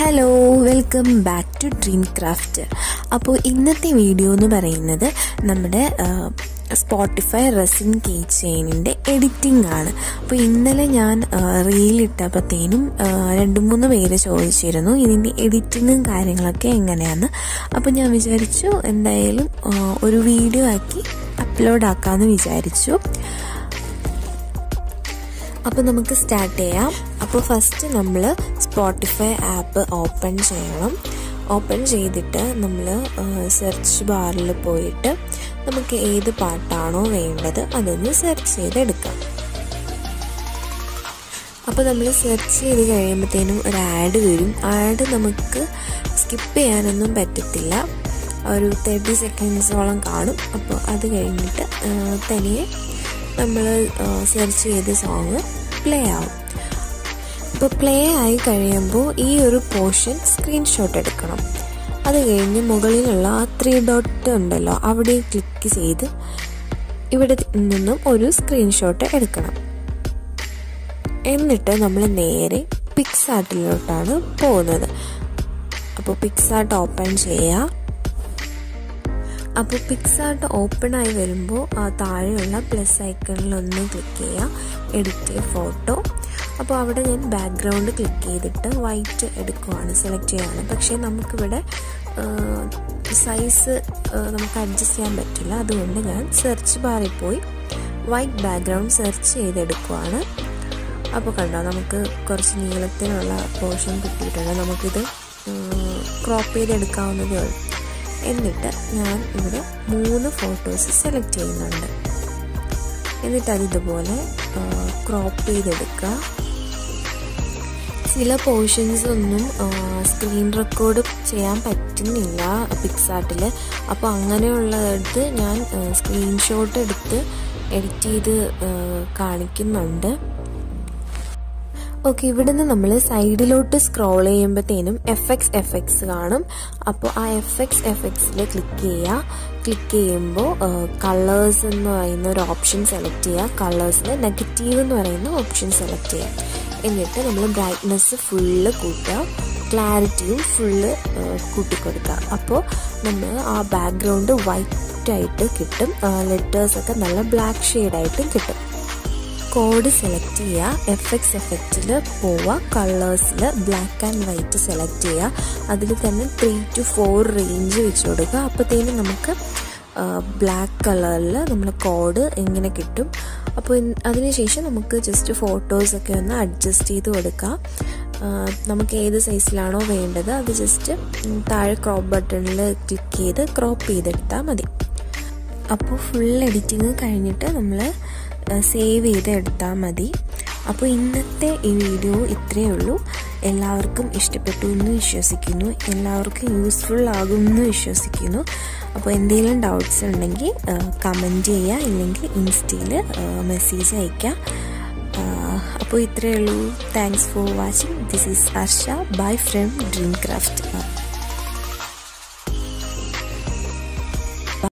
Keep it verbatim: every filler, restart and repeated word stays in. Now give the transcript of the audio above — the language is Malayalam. Hello welcome back to dream craft. അപ്പോൾ ഇന്നത്തെ വീഡിയോ എന്ന് പറയുന്നത് നമ്മുടെ സ്പോട്ടിഫൈ റെസിൻ കേ ചെയിനിൻ്റെ എഡിറ്റിംഗ് ആണ്. അപ്പോൾ ഇന്നലെ ഞാൻ റീലിട്ടപ്പോഴത്തേനും രണ്ട് മൂന്ന് പേര് ചോദിച്ചിരുന്നു ഇതിൻ്റെ എഡിറ്റിങ്ങും കാര്യങ്ങളൊക്കെ എങ്ങനെയാണ്. അപ്പോൾ ഞാൻ വിചാരിച്ചു എന്തായാലും ഒരു വീഡിയോ ആക്കി അപ്ലോഡ് ആക്കാമെന്ന് വിചാരിച്ചു. അപ്പോൾ നമുക്ക് സ്റ്റാർട്ട് ചെയ്യാം. അപ്പോൾ ഫസ്റ്റ് നമ്മൾ സ്പോട്ടിഫൈ ആപ്പ് ഓപ്പൺ ചെയ്യണം. ഓപ്പൺ ചെയ്തിട്ട് നമ്മൾ സെർച്ച് ബാറിൽ പോയിട്ട് നമുക്ക് ഏത് പാട്ടാണോ വേണ്ടത് അതൊന്ന് സെർച്ച് ചെയ്തെടുക്കാം. അപ്പോൾ നമ്മൾ സെർച്ച് ചെയ്ത് കഴിയുമ്പോഴത്തേനും ഒരു ആഡ് വരും. ആഡ് നമുക്ക് സ്കിപ്പ് ചെയ്യാനൊന്നും പറ്റത്തില്ല. ഒരു തേർട്ടി സെക്കൻഡ്സോളം കാണും. അപ്പോൾ അത് കഴിഞ്ഞിട്ട് തനിയെ നമ്മൾ സെർച്ച് ചെയ്ത സോങ് പ്ലേ ആവും. അപ്പോൾ പ്ലേ ആയി കഴിയുമ്പോൾ ഈ ഒരു പോർഷൻ സ്ക്രീൻഷോട്ട് എടുക്കണം. അത് കഴിഞ്ഞ് മുകളിലുള്ള ആ ത്രീ ഡോട്ട് ഉണ്ടല്ലോ അവിടെ ക്ലിക്ക് ചെയ്ത് ഇവിടെ നിന്നും ഒരു സ്ക്രീൻഷോട്ട് എടുക്കണം. എന്നിട്ട് നമ്മൾ നേരെ പിക്സാർട്ടിലോട്ടാണ് പോകുന്നത്. അപ്പോൾ പിക്സാർട്ട് ഓപ്പൺ ചെയ്യുക. അപ്പോൾ പിക്സാർട്ട് ഓപ്പൺ ആയി വരുമ്പോൾ ആ താഴെയുള്ള പ്ലസ് ഐക്കണിലൊന്ന് ക്ലിക്ക് ചെയ്യുക, എഡിറ്റ് ഫോട്ടോ. അപ്പോൾ അവിടെ ഞാൻ ബാക്ക്ഗ്രൗണ്ട് ക്ലിക്ക് ചെയ്തിട്ട് വൈറ്റ് എടുക്കുവാണ്, സെലക്ട് ചെയ്യുകയാണ്. പക്ഷേ നമുക്കിവിടെ സൈസ് നമുക്ക് അഡ്ജസ്റ്റ് ചെയ്യാൻ പറ്റില്ല. അതുകൊണ്ട് ഞാൻ സെർച്ച് ബാറിൽ പോയി വൈറ്റ് ബാക്ക്ഗ്രൗണ്ട് സെർച്ച് ചെയ്തെടുക്കുവാണ്. അപ്പോൾ കണ്ടോ നമുക്ക് കുറച്ച് നീളത്തിനുള്ള പോർഷൻ കിട്ടിയിട്ടുണ്ട്. നമുക്കിത് ക്രോപ്പ് ചെയ്തെടുക്കാവുന്നതേ ഉള്ളൂ. എന്നിട്ട് ഞാൻ ഇവിടെ മൂന്ന് ഫോട്ടോസ് സെലക്ട് ചെയ്യുന്നുണ്ട്. എന്നിട്ട് അതിതുപോലെ ക്രോപ്പ് ചെയ്തെടുക്കുക. ചില പോർഷൻസ് ഒന്നും സ്ക്രീൻ റെക്കോർഡ് ചെയ്യാൻ പറ്റുന്നില്ല പിക്സാർട്ടിൽ. അപ്പോൾ അങ്ങനെയുള്ളടുത്ത് ഞാൻ സ്ക്രീൻഷോട്ട് എടുത്ത് എഡിറ്റ് ചെയ്ത് കാണിക്കുന്നുണ്ട്. ഓക്കെ, ഇവിടുന്ന് നമ്മൾ സൈഡിലോട്ട് സ്ക്രോൾ ചെയ്യുമ്പോഴത്തേനും എഫ് എക്സ് എഫ് എക്സ് കാണും. അപ്പോൾ ആ എഫ് എക്സ് എഫ് എക്സിൽ ക്ലിക്ക് ചെയ്യുക. ക്ലിക്ക് ചെയ്യുമ്പോൾ കളേഴ്സ് എന്ന് പറയുന്ന ഒരു ഓപ്ഷൻ സെലക്ട് ചെയ്യുക. കളേഴ്സിൽ നെഗറ്റീവ് എന്ന് പറയുന്ന ഓപ്ഷൻ സെലക്ട് ചെയ്യുക. എന്നിട്ട് നമ്മൾ ബ്രൈറ്റ്നെസ് ഫുള്ള് കൂട്ടുക, ക്ലാരിറ്റിയും ഫുള്ള് കൂട്ടിക്കൊടുക്കുക. അപ്പോൾ നമ്മൾ ആ ബാക്ക്ഗ്രൗണ്ട് വൈറ്റായിട്ട് കിട്ടും. ലെറ്റേഴ്സൊക്കെ നല്ല ബ്ലാക്ക് ഷെയ്ഡായിട്ടും കിട്ടും. കോഡ് സെലക്ട് ചെയ്യുക, എഫ് എക്സ് എഫക്റ്റിൽ പോവുക, കളേഴ്സിൽ ബ്ലാക്ക് ആൻഡ് വൈറ്റ് സെലക്ട് ചെയ്യുക. അതിൽ തന്നെ ത്രീ ടു ഫോർ റേഞ്ച് വെച്ച് കൊടുക്കുക. അപ്പോഴത്തേനും നമുക്ക് ബ്ലാക്ക് കളറിൽ നമ്മൾ കോഡ് ഇങ്ങനെ കിട്ടും. അപ്പോൾ അതിനുശേഷം നമുക്ക് ജസ്റ്റ് ഫോട്ടോസൊക്കെ ഒന്ന് അഡ്ജസ്റ്റ് ചെയ്ത് കൊടുക്കുക. നമുക്ക് ഏത് സൈസിലാണോ വേണ്ടത് അത് ജസ്റ്റ് താഴെ ക്രോപ്പ് ബട്ടണിൽ ക്ലിക്ക് ചെയ്ത് ക്രോപ്പ് ചെയ്തെടുത്താൽ മതി. അപ്പോൾ ഫുൾ എഡിറ്റിങ് കഴിഞ്ഞിട്ട് നമ്മൾ സേവ് ചെയ്ത് എടുത്താൽ മതി. അപ്പോൾ ഇന്നത്തെ ഈ വീഡിയോ ഇത്രയേ ഉള്ളൂ. എല്ലാവർക്കും ഇഷ്ടപ്പെട്ടു എന്ന് വിശ്വസിക്കുന്നു. എല്ലാവർക്കും യൂസ്ഫുൾ ആകും എന്ന് വിശ്വസിക്കുന്നു. അപ്പോൾ എന്തെങ്കിലും ഡൗട്ട്സ് ഉണ്ടെങ്കിൽ കമൻറ്റ് ചെയ്യുക, ഇല്ലെങ്കിൽ ഇൻസ്റ്റയിൽ മെസ്സേജ് അയയ്ക്കുക. അപ്പോൾ ഇത്രയേ ഉള്ളൂ. Thanks for watching. This is Harsha bye from dream craft.